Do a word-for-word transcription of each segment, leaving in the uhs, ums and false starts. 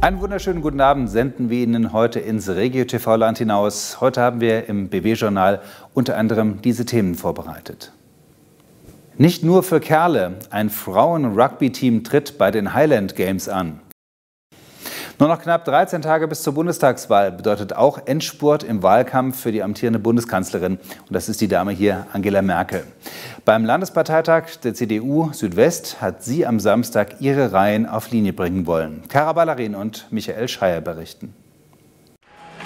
Einen wunderschönen guten Abend senden wir Ihnen heute ins Regio-T V-Land hinaus. Heute haben wir im B W-Journal unter anderem diese Themen vorbereitet. Nicht nur für Kerle, ein Frauen-Rugby-Team tritt bei den Highland Games an. Nur noch knapp dreizehn Tage bis zur Bundestagswahl bedeutet auch Endspurt im Wahlkampf für die amtierende Bundeskanzlerin. Und das ist die Dame hier, Angela Merkel. Beim Landesparteitag der C D U Südwest hat sie am Samstag ihre Reihen auf Linie bringen wollen. Cara Ballerin und Michael Scheier berichten.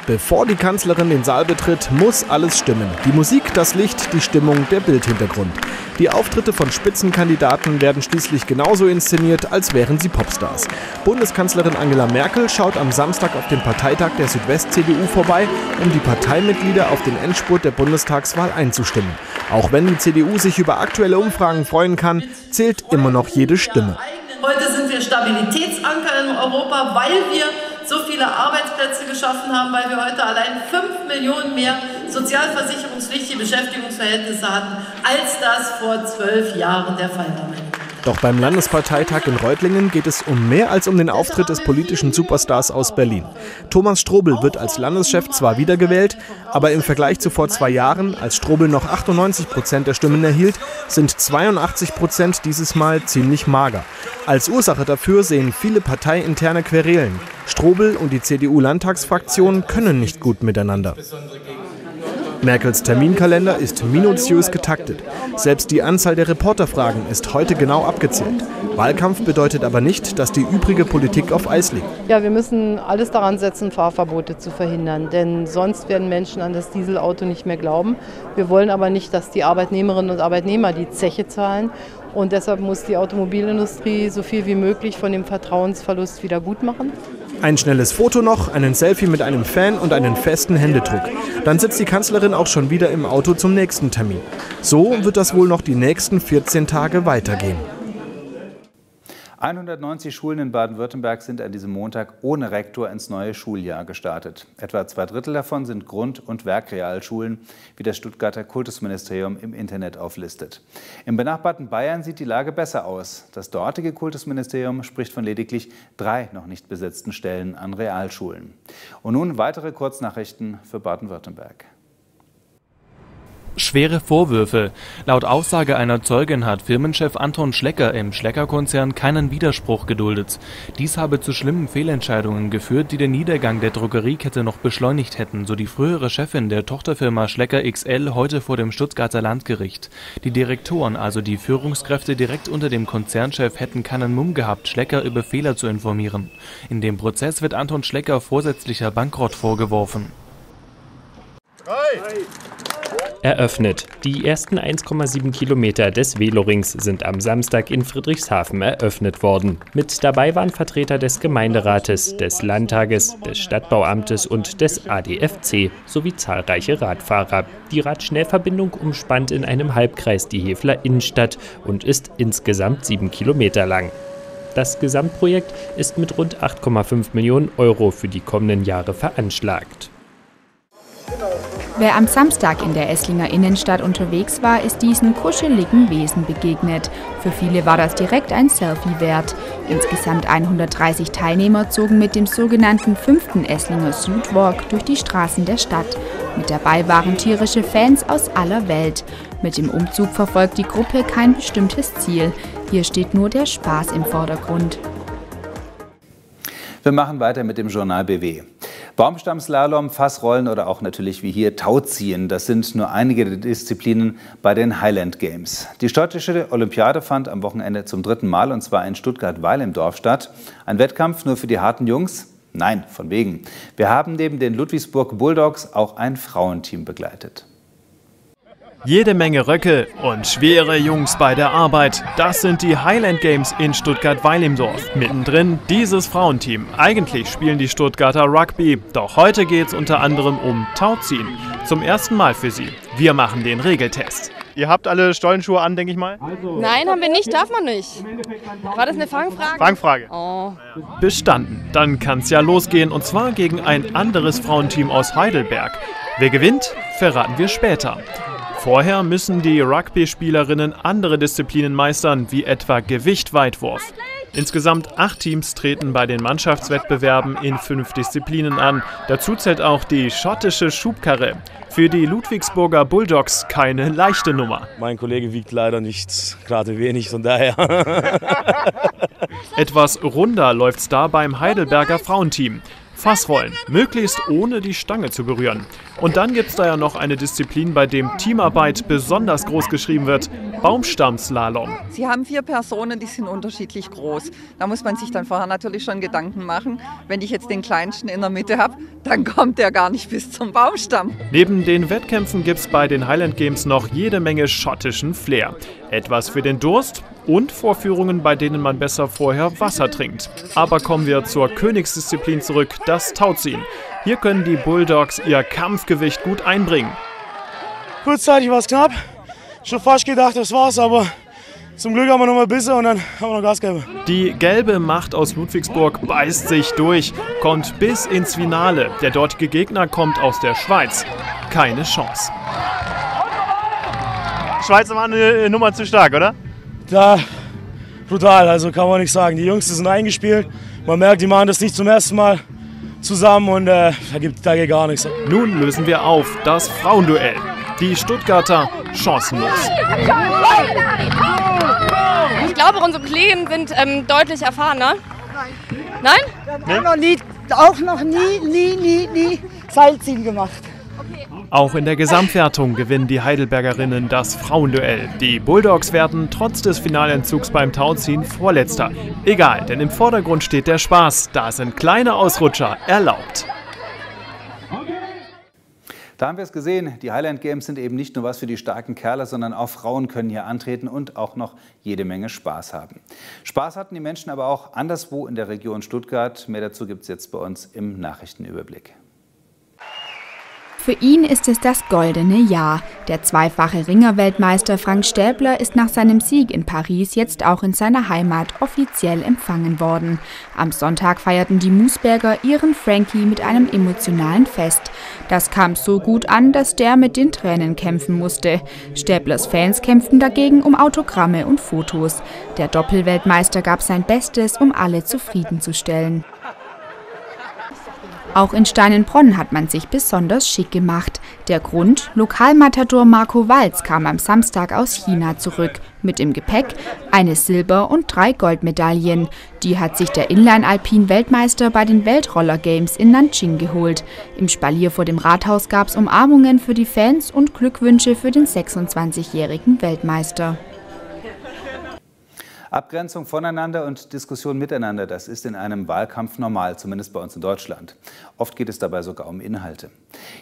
Bevor die Kanzlerin den Saal betritt, muss alles stimmen. Die Musik, das Licht, die Stimmung, der Bildhintergrund. Die Auftritte von Spitzenkandidaten werden schließlich genauso inszeniert, als wären sie Popstars. Bundeskanzlerin Angela Merkel schaut am Samstag auf den Parteitag der Südwest-C D U vorbei, um die Parteimitglieder auf den Endspurt der Bundestagswahl einzustimmen. Auch wenn die C D U sich über aktuelle Umfragen freuen kann, zählt immer noch jede Stimme. Heute sind wir Stabilitätsanker in Europa, weil wir so viele Arbeitsplätze geschaffen haben, weil wir heute allein fünf Millionen mehr sozialversicherungspflichtige Beschäftigungsverhältnisse hatten, als das vor zwölf Jahren der Fall war. Doch beim Landesparteitag in Reutlingen geht es um mehr als um den Auftritt des politischen Superstars aus Berlin. Thomas Strobl wird als Landeschef zwar wiedergewählt, aber im Vergleich zu vor zwei Jahren, als Strobl noch achtundneunzig Prozent der Stimmen erhielt, sind zweiundachtzig Prozent dieses Mal ziemlich mager. Als Ursache dafür sehen viele parteiinterne Querelen. Strobl und die C D U-Landtagsfraktion können nicht gut miteinander. Merkels Terminkalender ist minutiös getaktet. Selbst die Anzahl der Reporterfragen ist heute genau abgezählt. Wahlkampf bedeutet aber nicht, dass die übrige Politik auf Eis liegt. Ja, wir müssen alles daran setzen, Fahrverbote zu verhindern, denn sonst werden Menschen an das Dieselauto nicht mehr glauben. Wir wollen aber nicht, dass die Arbeitnehmerinnen und Arbeitnehmer die Zeche zahlen. Und deshalb muss die Automobilindustrie so viel wie möglich von dem Vertrauensverlust wieder gut machen. Ein schnelles Foto noch, einen Selfie mit einem Fan und einen festen Händedruck. Dann sitzt die Kanzlerin auch schon wieder im Auto zum nächsten Termin. So wird das wohl noch die nächsten vierzehn Tage weitergehen. hundertneunzig Schulen in Baden-Württemberg sind an diesem Montag ohne Rektor ins neue Schuljahr gestartet. Etwa zwei Drittel davon sind Grund- und Werkrealschulen, wie das Stuttgarter Kultusministerium im Internet auflistet. Im benachbarten Bayern sieht die Lage besser aus. Das dortige Kultusministerium spricht von lediglich drei noch nicht besetzten Stellen an Realschulen. Und nun weitere Kurznachrichten für Baden-Württemberg. Schwere Vorwürfe. Laut Aussage einer Zeugin hat Firmenchef Anton Schlecker im Schlecker-Konzern keinen Widerspruch geduldet. Dies habe zu schlimmen Fehlentscheidungen geführt, die den Niedergang der Drogeriekette noch beschleunigt hätten, so die frühere Chefin der Tochterfirma Schlecker X L heute vor dem Stuttgarter Landgericht. Die Direktoren, also die Führungskräfte direkt unter dem Konzernchef, hätten keinen Mumm gehabt, Schlecker über Fehler zu informieren. In dem Prozess wird Anton Schlecker vorsätzlicher Bankrott vorgeworfen. Hey. Eröffnet. Die ersten eins Komma sieben Kilometer des Velorings sind am Samstag in Friedrichshafen eröffnet worden. Mit dabei waren Vertreter des Gemeinderates, des Landtages, des Stadtbauamtes und des A D F C sowie zahlreiche Radfahrer. Die Radschnellverbindung umspannt in einem Halbkreis die Häfler Innenstadt und ist insgesamt sieben Kilometer lang. Das Gesamtprojekt ist mit rund acht Komma fünf Millionen Euro für die kommenden Jahre veranschlagt. Wer am Samstag in der Esslinger Innenstadt unterwegs war, ist diesen kuscheligen Wesen begegnet. Für viele war das direkt ein Selfie wert. Insgesamt hundertdreißig Teilnehmer zogen mit dem sogenannten fünften Esslinger Südwalk durch die Straßen der Stadt. Mit dabei waren tierische Fans aus aller Welt. Mit dem Umzug verfolgt die Gruppe kein bestimmtes Ziel. Hier steht nur der Spaß im Vordergrund. Wir machen weiter mit dem Journal B W. Baumstammslalom, Fassrollen oder auch natürlich wie hier Tauziehen, das sind nur einige der Disziplinen bei den Highland Games. Die städtische Olympiade fand am Wochenende zum dritten Mal, und zwar in Stuttgart-Weil im Dorf statt. Ein Wettkampf nur für die harten Jungs? Nein, von wegen. Wir haben neben den Ludwigsburg Bulldogs auch ein Frauenteam begleitet. Jede Menge Röcke und schwere Jungs bei der Arbeit. Das sind die Highland Games in Stuttgart-Weil im Dorf. Mittendrin dieses Frauenteam. Eigentlich spielen die Stuttgarter Rugby, doch heute geht es unter anderem um Tauziehen. Zum ersten Mal für sie. Wir machen den Regeltest. Ihr habt alle Stollenschuhe an, denke ich mal? Nein, haben wir nicht, darf man nicht. War das eine Fangfrage? Fangfrage. Oh. Bestanden. Dann kann es ja losgehen, und zwar gegen ein anderes Frauenteam aus Heidelberg. Wer gewinnt? verraten wir später. Vorher müssen die Rugby-Spielerinnen andere Disziplinen meistern, wie etwa Gewichtweitwurf. Insgesamt acht Teams treten bei den Mannschaftswettbewerben in fünf Disziplinen an. Dazu zählt auch die schottische Schubkarre. Für die Ludwigsburger Bulldogs keine leichte Nummer. Mein Kollege wiegt leider nicht gerade wenig, von daher. Etwas runder läuft's da beim Heidelberger Frauenteam. Fassrollen, möglichst ohne die Stange zu berühren. Und dann gibt's da ja noch eine Disziplin, bei dem Teamarbeit besonders groß geschrieben wird, Baumstammslalom. Sie haben vier Personen, die sind unterschiedlich groß. Da muss man sich dann vorher natürlich schon Gedanken machen. Wenn ich jetzt den Kleinsten in der Mitte habe, dann kommt der gar nicht bis zum Baumstamm. Neben den Wettkämpfen gibt's bei den Highland Games noch jede Menge schottischen Flair. Etwas für den Durst und Vorführungen, bei denen man besser vorher Wasser trinkt. Aber kommen wir zur Königsdisziplin zurück, das Tauziehen. Hier können die Bulldogs ihr Kampfgewicht gut einbringen. Kurzzeitig war es knapp. Schon fast gedacht, das war's, aber zum Glück haben wir noch mal ein bisschen und dann haben wir noch Gasgelbe. Die gelbe Macht aus Ludwigsburg beißt sich durch, kommt bis ins Finale. Der dortige Gegner kommt aus der Schweiz. Keine Chance. Schweizer waren eine Nummer zu stark, oder? Ja, brutal, also kann man nicht sagen. Die Jungs sind eingespielt, man merkt, die machen das nicht zum ersten Mal zusammen und äh, da gibt, da geht gar nichts. Nun lösen wir auf das Frauenduell. Die Stuttgarter chancenlos. Ich glaube, unsere Kollegen sind ähm, deutlich erfahrener. Nein? Nein? Auch noch nie, auch noch nie, nie, nie, nie Seilziehen gemacht. Auch in der Gesamtwertung gewinnen die Heidelbergerinnen das Frauenduell. Die Bulldogs werden trotz des Finalentzugs beim Tauziehen Vorletzter. Egal, denn im Vordergrund steht der Spaß. Da sind kleine Ausrutscher erlaubt. Da haben wir es gesehen, die Highland Games sind eben nicht nur was für die starken Kerle, sondern auch Frauen können hier antreten und auch noch jede Menge Spaß haben. Spaß hatten die Menschen aber auch anderswo in der Region Stuttgart. Mehr dazu gibt es jetzt bei uns im Nachrichtenüberblick. Für ihn ist es das goldene Jahr. Der zweifache Ringerweltmeister Frank Stäbler ist nach seinem Sieg in Paris jetzt auch in seiner Heimat offiziell empfangen worden. Am Sonntag feierten die Moosberger ihren Frankie mit einem emotionalen Fest. Das kam so gut an, dass der mit den Tränen kämpfen musste. Stäblers Fans kämpften dagegen um Autogramme und Fotos. Der Doppelweltmeister gab sein Bestes, um alle zufriedenzustellen. Auch in Steinenbronn hat man sich besonders schick gemacht. Der Grund? Lokalmatador Marco Walz kam am Samstag aus China zurück. Mit im Gepäck eine Silber- und drei Goldmedaillen. Die hat sich der Inline-Alpin-Weltmeister bei den Weltroller-Games in Nanjing geholt. Im Spalier vor dem Rathaus gab es Umarmungen für die Fans und Glückwünsche für den sechsundzwanzigjährigen Weltmeister. Abgrenzung voneinander und Diskussion miteinander, das ist in einem Wahlkampf normal, zumindest bei uns in Deutschland. Oft geht es dabei sogar um Inhalte.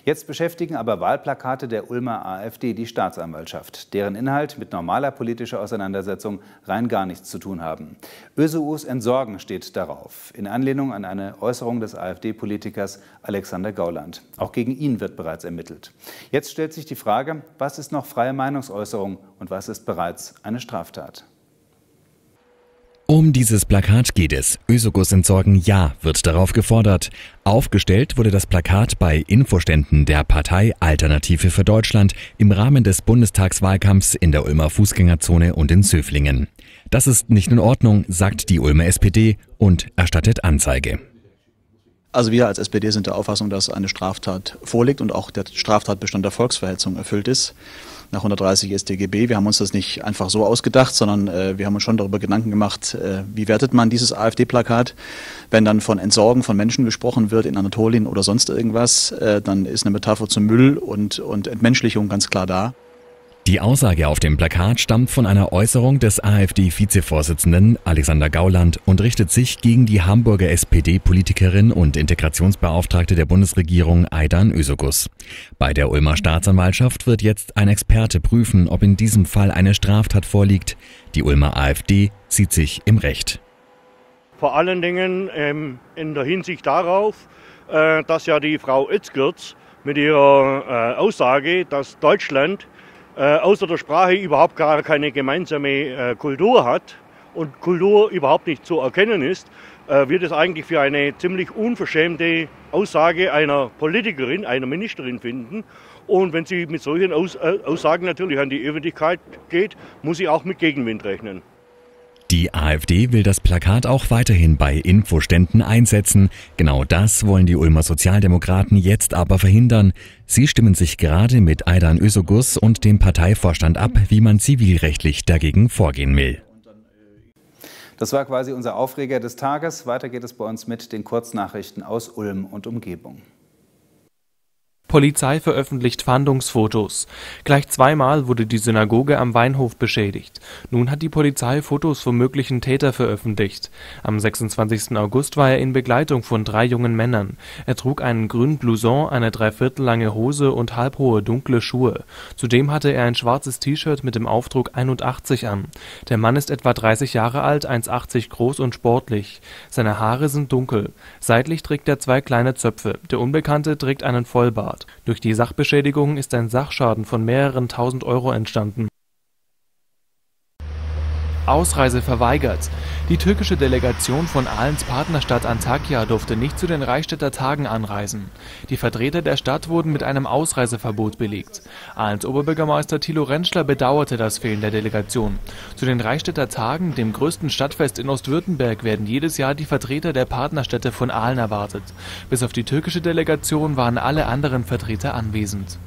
Jetzt beschäftigen aber Wahlplakate der Ulmer A F D die Staatsanwaltschaft, deren Inhalt mit normaler politischer Auseinandersetzung rein gar nichts zu tun haben. Özoguz entsorgen steht darauf, in Anlehnung an eine Äußerung des A F D-Politikers Alexander Gauland. Auch gegen ihn wird bereits ermittelt. Jetzt stellt sich die Frage, was ist noch freie Meinungsäußerung und was ist bereits eine Straftat? Um dieses Plakat geht es. Özoguz entsorgen ja, wird darauf gefordert. Aufgestellt wurde das Plakat bei Infoständen der Partei Alternative für Deutschland im Rahmen des Bundestagswahlkampfs in der Ulmer Fußgängerzone und in Söflingen. Das ist nicht in Ordnung, sagt die Ulmer S P D und erstattet Anzeige. Also wir als S P D sind der Auffassung, dass eine Straftat vorliegt und auch der Straftatbestand der Volksverhetzung erfüllt ist. Nach hundertdreißig S t G B. Wir haben uns das nicht einfach so ausgedacht, sondern äh, wir haben uns schon darüber Gedanken gemacht, äh, wie wertet man dieses A F D-Plakat. Wenn dann von Entsorgen von Menschen gesprochen wird in Anatolien oder sonst irgendwas, äh, dann ist eine Metapher zum Müll und, und Entmenschlichung ganz klar da. Die Aussage auf dem Plakat stammt von einer Äußerung des A F D-Vizevorsitzenden Alexander Gauland und richtet sich gegen die Hamburger S P D-Politikerin und Integrationsbeauftragte der Bundesregierung Aydan Özoguz. Bei der Ulmer Staatsanwaltschaft wird jetzt ein Experte prüfen, ob in diesem Fall eine Straftat vorliegt. Die Ulmer A F D sieht sich im Recht. Vor allen Dingen ähm, in der Hinsicht darauf, äh, dass ja die Frau Özoguz mit ihrer äh, Aussage, dass Deutschland Äh, außer der Sprache überhaupt gar keine gemeinsame äh, Kultur hat und Kultur überhaupt nicht zu erkennen ist, äh, wird es eigentlich für eine ziemlich unverschämte Aussage einer Politikerin, einer Ministerin finden. Und wenn sie mit solchen Aus äh, Aussagen natürlich an die Öffentlichkeit geht, muss sie auch mit Gegenwind rechnen. Die AfD will das Plakat auch weiterhin bei Infoständen einsetzen. Genau das wollen die Ulmer Sozialdemokraten jetzt aber verhindern. Sie stimmen sich gerade mit Aydan Özoguz und dem Parteivorstand ab, wie man zivilrechtlich dagegen vorgehen will. Das war quasi unser Aufreger des Tages. Weiter geht es bei uns mit den Kurznachrichten aus Ulm und Umgebung. Polizei veröffentlicht Fahndungsfotos. Gleich zweimal wurde die Synagoge am Weinhof beschädigt. Nun hat die Polizei Fotos vom möglichen Täter veröffentlicht. Am sechsundzwanzigsten August war er in Begleitung von drei jungen Männern. Er trug einen grünen Blouson, eine dreiviertel lange Hose und halbhohe dunkle Schuhe. Zudem hatte er ein schwarzes T-Shirt mit dem Aufdruck einundachtzig an. Der Mann ist etwa dreißig Jahre alt, eins Komma achtzig groß und sportlich. Seine Haare sind dunkel. Seitlich trägt er zwei kleine Zöpfe. Der Unbekannte trägt einen Vollbart. Durch die Sachbeschädigung ist ein Sachschaden von mehreren tausend Euro entstanden. Ausreise verweigert. Die türkische Delegation von Ahlens Partnerstadt Antakya durfte nicht zu den Reichsstädter Tagen anreisen. Die Vertreter der Stadt wurden mit einem Ausreiseverbot belegt. Ahlens Oberbürgermeister Thilo Rentschler bedauerte das Fehlen der Delegation. Zu den Reichsstädter Tagen, dem größten Stadtfest in Ostwürttemberg, werden jedes Jahr die Vertreter der Partnerstädte von Ahlen erwartet. Bis auf die türkische Delegation waren alle anderen Vertreter anwesend.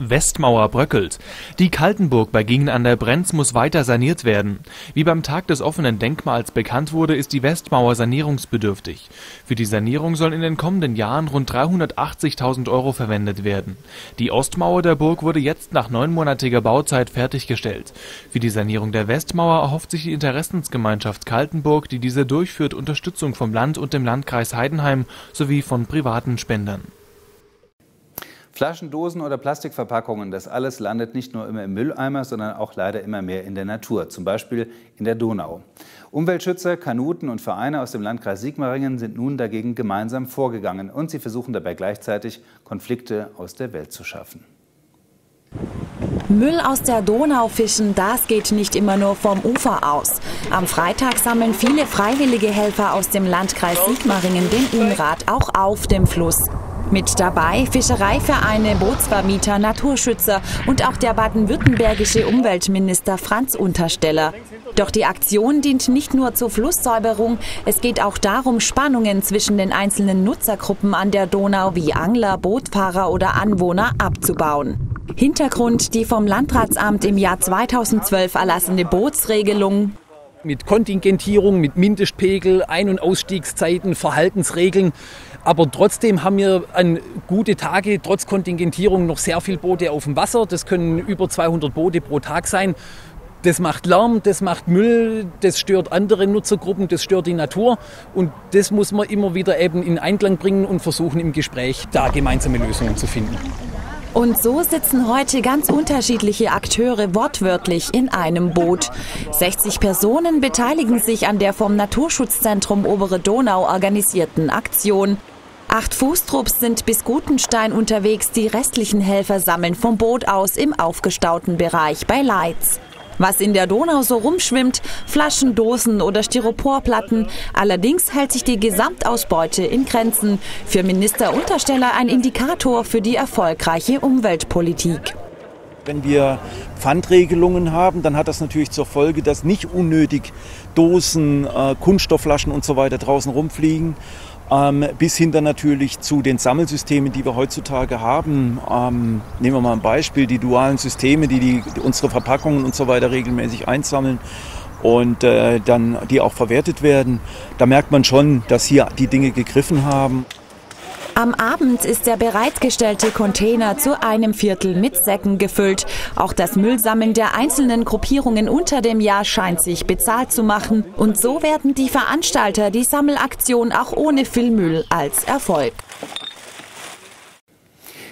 Westmauer bröckelt. Die Kaltenburg bei Gingen an der Brenz muss weiter saniert werden. Wie beim Tag des offenen Denkmals bekannt wurde, ist die Westmauer sanierungsbedürftig. Für die Sanierung sollen in den kommenden Jahren rund dreihundertachtzigtausend Euro verwendet werden. Die Ostmauer der Burg wurde jetzt nach neunmonatiger Bauzeit fertiggestellt. Für die Sanierung der Westmauer erhofft sich die Interessensgemeinschaft Kaltenburg, die diese durchführt, Unterstützung vom Land und dem Landkreis Heidenheim sowie von privaten Spendern. Flaschen, Dosen oder Plastikverpackungen, das alles landet nicht nur immer im Mülleimer, sondern auch leider immer mehr in der Natur, zum Beispiel in der Donau. Umweltschützer, Kanuten und Vereine aus dem Landkreis Sigmaringen sind nun dagegen gemeinsam vorgegangen und sie versuchen dabei gleichzeitig, Konflikte aus der Welt zu schaffen. Müll aus der Donau fischen, das geht nicht immer nur vom Ufer aus. Am Freitag sammeln viele freiwillige Helfer aus dem Landkreis Sigmaringen den Unrat auch auf dem Fluss. Mit dabei Fischereivereine, Bootsvermieter, Naturschützer und auch der baden-württembergische Umweltminister Franz Untersteller. Doch die Aktion dient nicht nur zur Flusssäuberung, es geht auch darum, Spannungen zwischen den einzelnen Nutzergruppen an der Donau wie Angler, Bootfahrer oder Anwohner abzubauen. Hintergrund die vom Landratsamt im Jahr zweitausendzwölf erlassene Bootsregelung. Mit Kontingentierung, mit Mindestpegel, Ein- und Ausstiegszeiten, Verhaltensregeln. Aber trotzdem haben wir an gute Tage, trotz Kontingentierung, noch sehr viele Boote auf dem Wasser. Das können über zweihundert Boote pro Tag sein. Das macht Lärm, das macht Müll, das stört andere Nutzergruppen, das stört die Natur. Und das muss man immer wieder eben in Einklang bringen und versuchen, im Gespräch da gemeinsame Lösungen zu finden. Und so sitzen heute ganz unterschiedliche Akteure wortwörtlich in einem Boot. sechzig Personen beteiligen sich an der vom Naturschutzzentrum Obere Donau organisierten Aktion. Acht Fußtrupps sind bis Gutenstein unterwegs, die restlichen Helfer sammeln vom Boot aus im aufgestauten Bereich bei Leitz. Was in der Donau so rumschwimmt, Flaschen, Dosen oder Styroporplatten. Allerdings hält sich die Gesamtausbeute in Grenzen. Für Minister Untersteller ein Indikator für die erfolgreiche Umweltpolitik. Wenn wir Pfandregelungen haben, dann hat das natürlich zur Folge, dass nicht unnötig Dosen, äh, Kunststoffflaschen und so weiter draußen rumfliegen. Ähm, bis hin dann natürlich zu den Sammelsystemen, die wir heutzutage haben. Ähm, nehmen wir mal ein Beispiel, die dualen Systeme, die, die unsere Verpackungen und so weiter regelmäßig einsammeln und äh, dann die auch verwertet werden. Da merkt man schon, dass hier die Dinge gegriffen haben. Am Abend ist der bereitgestellte Container zu einem Viertel mit Säcken gefüllt. Auch das Müllsammeln der einzelnen Gruppierungen unter dem Jahr scheint sich bezahlt zu machen. Und so werten die Veranstalter die Sammelaktion auch ohne viel Müll als Erfolg.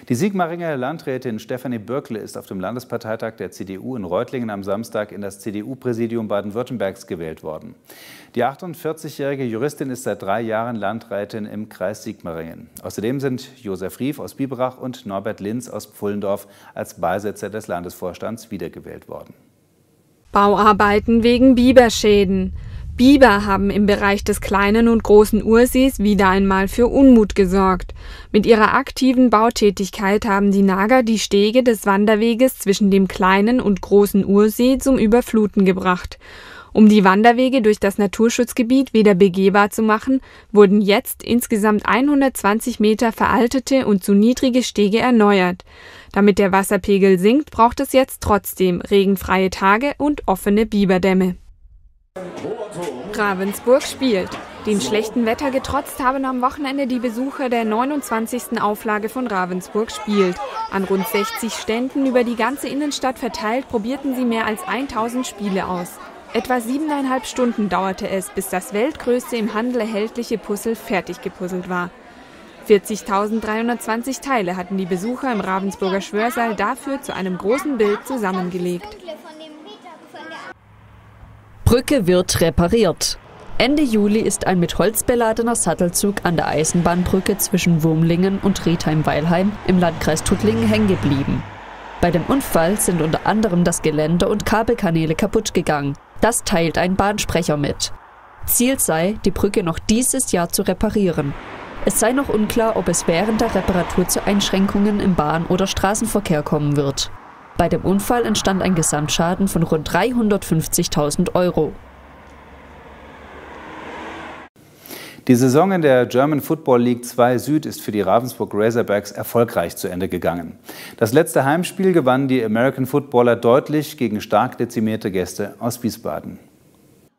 Die Sigmaringer Landrätin Stephanie Birkle ist auf dem Landesparteitag der C D U in Reutlingen am Samstag in das C D U-Präsidium Baden-Württembergs gewählt worden. Die achtundvierzigjährige Juristin ist seit drei Jahren Landrätin im Kreis Sigmaringen. Außerdem sind Josef Rief aus Biberach und Norbert Linz aus Pfullendorf als Beisitzer des Landesvorstands wiedergewählt worden. Bauarbeiten wegen Biberschäden. Biber haben im Bereich des kleinen und großen Ursees wieder einmal für Unmut gesorgt. Mit ihrer aktiven Bautätigkeit haben die Nager die Stege des Wanderweges zwischen dem kleinen und großen Ursee zum Überfluten gebracht. Um die Wanderwege durch das Naturschutzgebiet wieder begehbar zu machen, wurden jetzt insgesamt hundertzwanzig Meter veraltete und zu niedrige Stege erneuert. Damit der Wasserpegel sinkt, braucht es jetzt trotzdem regenfreie Tage und offene Biberdämme. Ravensburg spielt. Dem schlechten Wetter getrotzt haben am Wochenende die Besucher der neunundzwanzigsten Auflage von Ravensburg spielt. An rund sechzig Ständen über die ganze Innenstadt verteilt probierten sie mehr als tausend Spiele aus. Etwa siebeneinhalb Stunden dauerte es, bis das weltgrößte im Handel erhältliche Puzzle fertig gepuzzelt war. vierzigtausenddreihundertzwanzig Teile hatten die Besucher im Ravensburger Schwörsaal dafür zu einem großen Bild zusammengelegt. Brücke wird repariert. Ende Juli ist ein mit Holz beladener Sattelzug an der Eisenbahnbrücke zwischen Wurmlingen und Riedheim-Weilheim im Landkreis Tuttlingen hängen geblieben. Bei dem Unfall sind unter anderem das Geländer und Kabelkanäle kaputt gegangen. Das teilt ein Bahnsprecher mit. Ziel sei, die Brücke noch dieses Jahr zu reparieren. Es sei noch unklar, ob es während der Reparatur zu Einschränkungen im Bahn- oder Straßenverkehr kommen wird. Bei dem Unfall entstand ein Gesamtschaden von rund dreihundertfünfzigtausend Euro. Die Saison in der German Football League zwei Süd ist für die Ravensburg Razorbacks erfolgreich zu Ende gegangen. Das letzte Heimspiel gewannen die American Footballer deutlich gegen stark dezimierte Gäste aus Wiesbaden.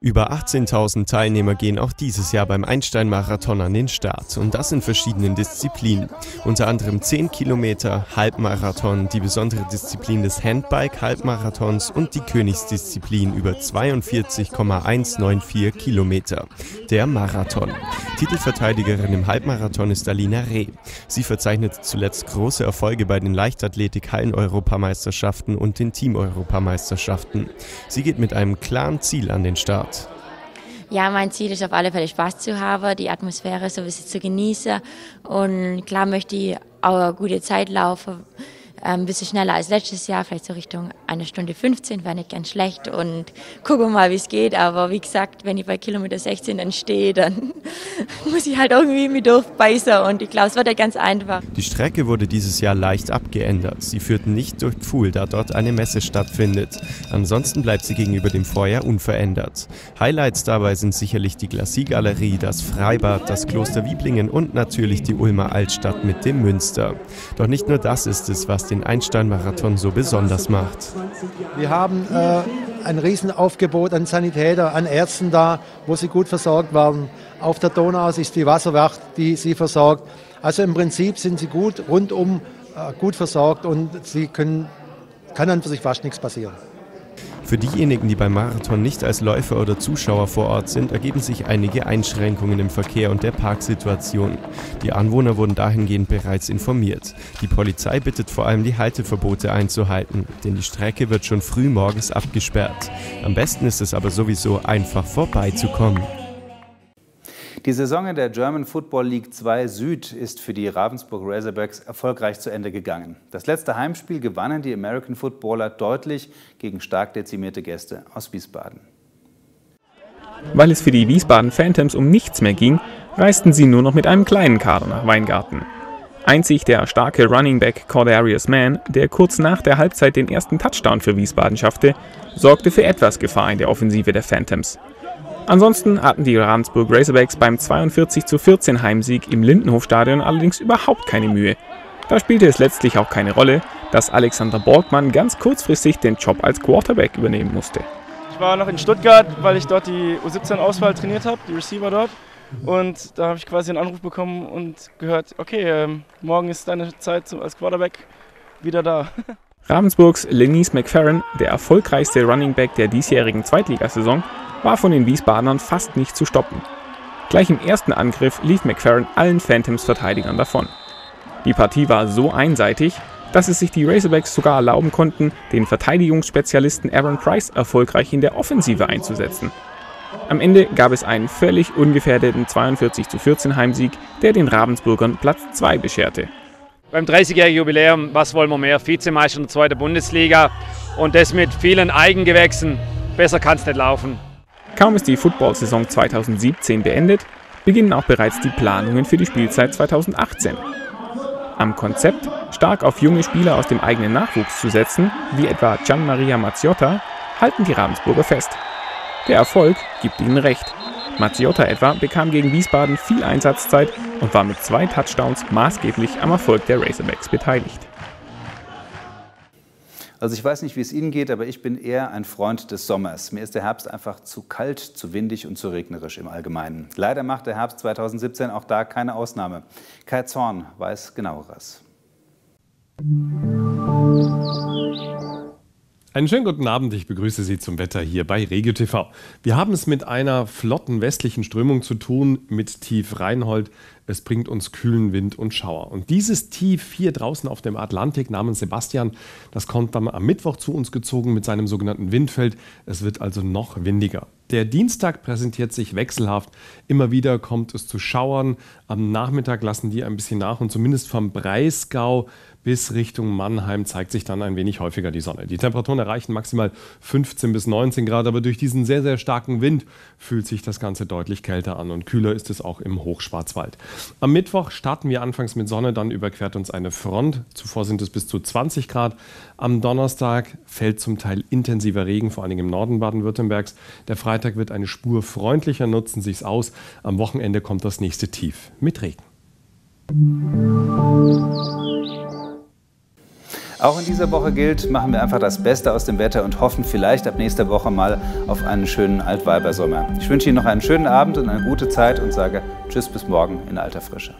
Über achtzehntausend Teilnehmer gehen auch dieses Jahr beim Einstein-Marathon an den Start. Und das in verschiedenen Disziplinen. Unter anderem zehn Kilometer, Halbmarathon, die besondere Disziplin des Handbike-Halbmarathons und die Königsdisziplin über zweiundvierzig Komma hundertvierundneunzig Kilometer, der Marathon. Titelverteidigerin im Halbmarathon ist Alina Reh. Sie verzeichnete zuletzt große Erfolge bei den Leichtathletik-Hallen-Europameisterschaften und den Team-Europameisterschaften. Sie geht mit einem klaren Ziel an den Start. Ja, mein Ziel ist auf alle Fälle Spaß zu haben, die Atmosphäre so ein bisschen zu genießen und klar möchte ich auch eine gute Zeit laufen, ein bisschen schneller als letztes Jahr, vielleicht so Richtung eine Stunde fünfzehn, wäre nicht ganz schlecht und gucken mal, wie es geht, aber wie gesagt, wenn ich bei Kilometer sechzehn dann stehe, dann muss ich halt irgendwie mit durchbeißen und ich glaube, es wird ja ganz einfach. Die Strecke wurde dieses Jahr leicht abgeändert. Sie führt nicht durch Pfuhl, da dort eine Messe stattfindet. Ansonsten bleibt sie gegenüber dem Vorjahr unverändert. Highlights dabei sind sicherlich die Glacis-Galerie, das Freibad, das Kloster Wieblingen und natürlich die Ulmer Altstadt mit dem Münster. Doch nicht nur das ist es, was den Einstein-Marathon so besonders macht. Wir haben äh, ein Riesenaufgebot an Sanitäter, an Ärzten da, wo sie gut versorgt werden. Auf der Donau ist die Wasserwacht, die sie versorgt. Also im Prinzip sind sie gut rundum äh, gut versorgt und sie können, kann an sich fast nichts passieren. Für diejenigen, die beim Marathon nicht als Läufer oder Zuschauer vor Ort sind, ergeben sich einige Einschränkungen im Verkehr und der Parksituation. Die Anwohner wurden dahingehend bereits informiert. Die Polizei bittet vor allem, die Halteverbote einzuhalten, denn die Strecke wird schon früh morgens abgesperrt. Am besten ist es aber sowieso, einfach vorbeizukommen. Die Saison in der German Football League zwei Süd ist für die Ravensburg Razorbacks erfolgreich zu Ende gegangen. Das letzte Heimspiel gewannen die American Footballer deutlich gegen stark dezimierte Gäste aus Wiesbaden. Weil es für die Wiesbaden Phantoms um nichts mehr ging, reisten sie nur noch mit einem kleinen Kader nach Weingarten. Einzig der starke Runningback Cordarius Mann, der kurz nach der Halbzeit den ersten Touchdown für Wiesbaden schaffte, sorgte für etwas Gefahr in der Offensive der Phantoms. Ansonsten hatten die Ravensburg Razorbacks beim zweiundvierzig zu vierzehn Heimsieg im Lindenhofstadion allerdings überhaupt keine Mühe. Da spielte es letztlich auch keine Rolle, dass Alexander Borgmann ganz kurzfristig den Job als Quarterback übernehmen musste. Ich war noch in Stuttgart, weil ich dort die U siebzehn-Auswahl trainiert habe, die Receiver dort. Und da habe ich quasi einen Anruf bekommen und gehört, okay, ähm, morgen ist deine Zeit als Quarterback wieder da. Ravensburgs Lenise McFerren, der erfolgreichste Runningback der diesjährigen Zweitligasaison, war von den Wiesbadenern fast nicht zu stoppen. Gleich im ersten Angriff lief McFerren allen Phantoms-Verteidigern davon. Die Partie war so einseitig, dass es sich die Razorbacks sogar erlauben konnten, den Verteidigungsspezialisten Aaron Price erfolgreich in der Offensive einzusetzen. Am Ende gab es einen völlig ungefährdeten zweiundvierzig zu vierzehn Heimsieg, der den Ravensburgern Platz zwei bescherte. Beim dreißigjährigen Jubiläum, was wollen wir mehr? Vizemeister der zweiten Bundesliga und das mit vielen Eigengewächsen. Besser kann es nicht laufen. Kaum ist die Football-Saison zweitausendsiebzehn beendet, beginnen auch bereits die Planungen für die Spielzeit zweitausendachtzehn. Am Konzept, stark auf junge Spieler aus dem eigenen Nachwuchs zu setzen, wie etwa Gianmaria Mazzotta, halten die Ravensburger fest. Der Erfolg gibt ihnen recht. Mazzotta etwa bekam gegen Wiesbaden viel Einsatzzeit und war mit zwei Touchdowns maßgeblich am Erfolg der Razorbacks beteiligt. Also ich weiß nicht, wie es Ihnen geht, aber ich bin eher ein Freund des Sommers. Mir ist der Herbst einfach zu kalt, zu windig und zu regnerisch im Allgemeinen. Leider macht der Herbst zweitausendsiebzehn auch da keine Ausnahme. Kai Zorn weiß Genaueres. Einen schönen guten Abend, ich begrüße Sie zum Wetter hier bei Regio T V. Wir haben es mit einer flotten westlichen Strömung zu tun, mit Tief Reinhold. Es bringt uns kühlen Wind und Schauer. Und dieses Tief hier draußen auf dem Atlantik namens Sebastian, das kommt dann am Mittwoch zu uns gezogen mit seinem sogenannten Windfeld. Es wird also noch windiger. Der Dienstag präsentiert sich wechselhaft. Immer wieder kommt es zu Schauern. Am Nachmittag lassen die ein bisschen nach und zumindest vom Breisgau bis Richtung Mannheim zeigt sich dann ein wenig häufiger die Sonne. Die Temperaturen erreichen maximal fünfzehn bis neunzehn Grad, aber durch diesen sehr, sehr starken Wind fühlt sich das Ganze deutlich kälter an und kühler ist es auch im Hochschwarzwald. Am Mittwoch starten wir anfangs mit Sonne, dann überquert uns eine Front. Zuvor sind es bis zu zwanzig Grad. Am Donnerstag fällt zum Teil intensiver Regen, vor allem im Norden Baden-Württembergs. Der Freitag wird eine Spur freundlicher, nutzen Sie es aus. Am Wochenende kommt das nächste Tief mit Regen. Auch in dieser Woche gilt, machen wir einfach das Beste aus dem Wetter und hoffen vielleicht ab nächster Woche mal auf einen schönen Altweibersommer. Ich wünsche Ihnen noch einen schönen Abend und eine gute Zeit und sage Tschüss bis morgen in alter Frische.